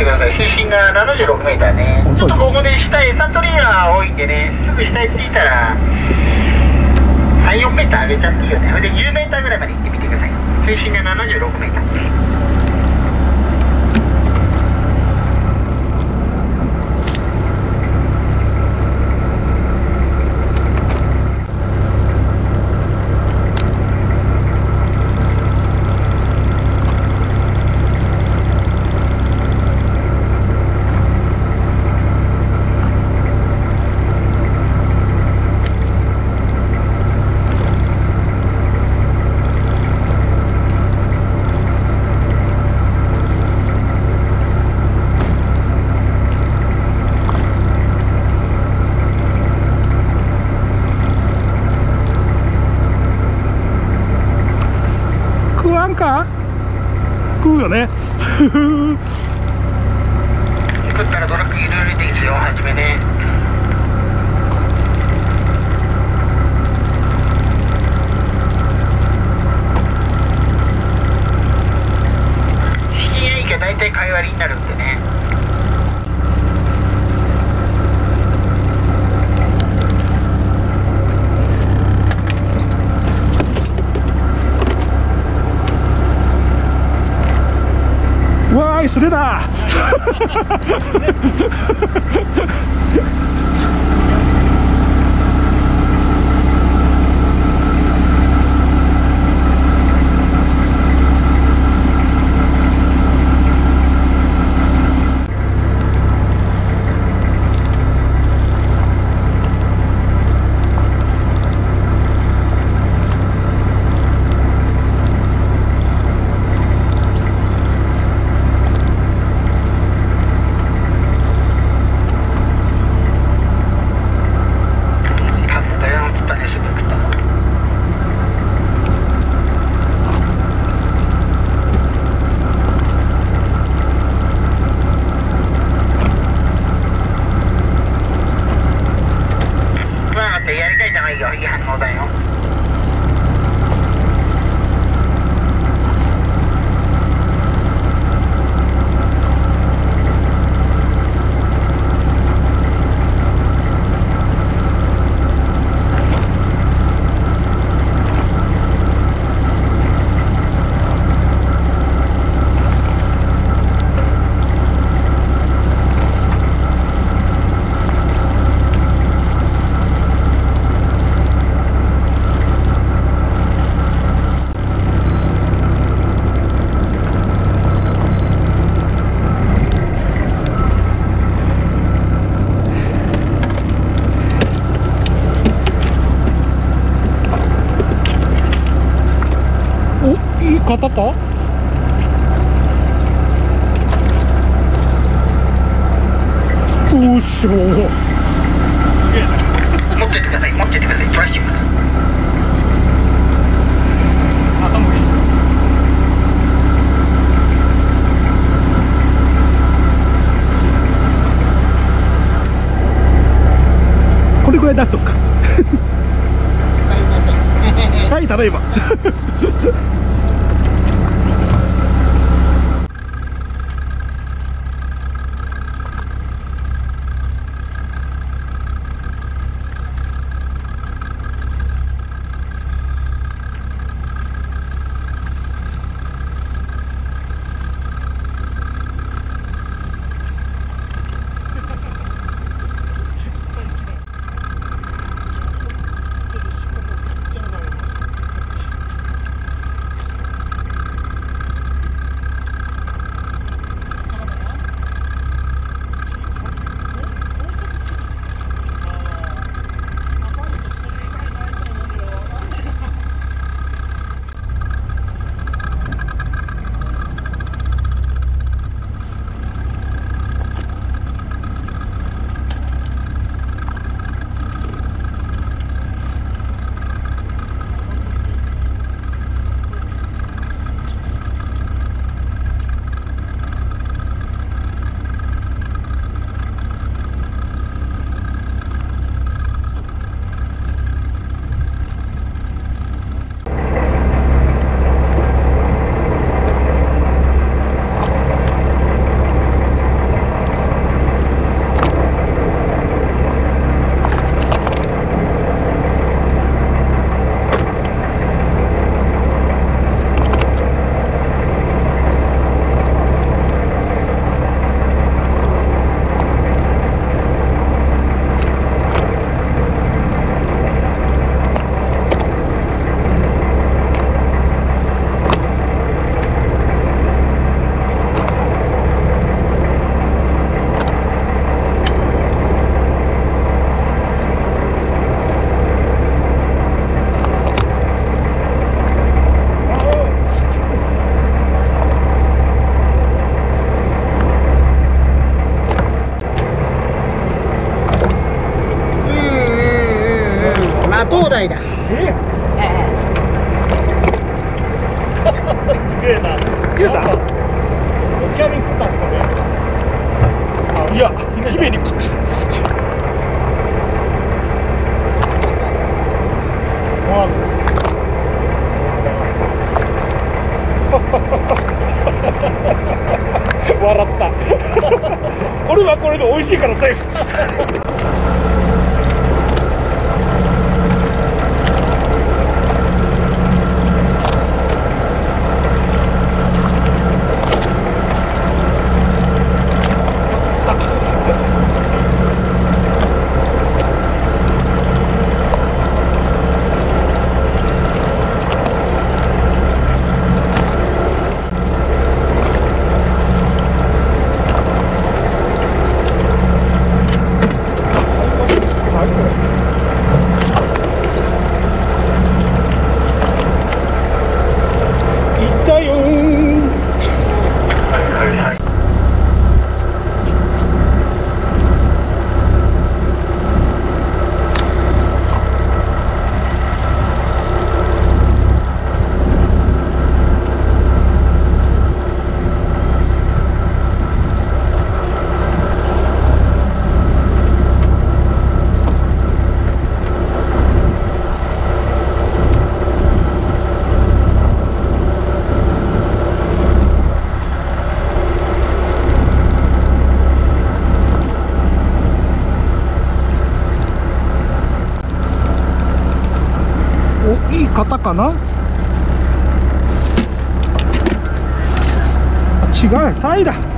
ってください。水深が76メーターね。ちょっとここで下餌取りが多いんでね、すぐ下に着いたら3、4メーター上げちゃっていいよね。それで10メーターぐらいまで行ってみてください。水深が76メーター。食うよね。食ったらトラック揺れるんですよ、はじめね。引き合いが大体貝割りになるんでね。わーい、それだ。当たった？おっしょー。持ってってください、持ってってください。トラッシュ。頭いい。これぐらい出しとくか。はい、ただいま。代だ。すげえな。切れた？オキアミ食ったんですかね。あ、いや、姫に食った。笑った。これはこれで美味しいからセーフ。型かな？違う、タイだ。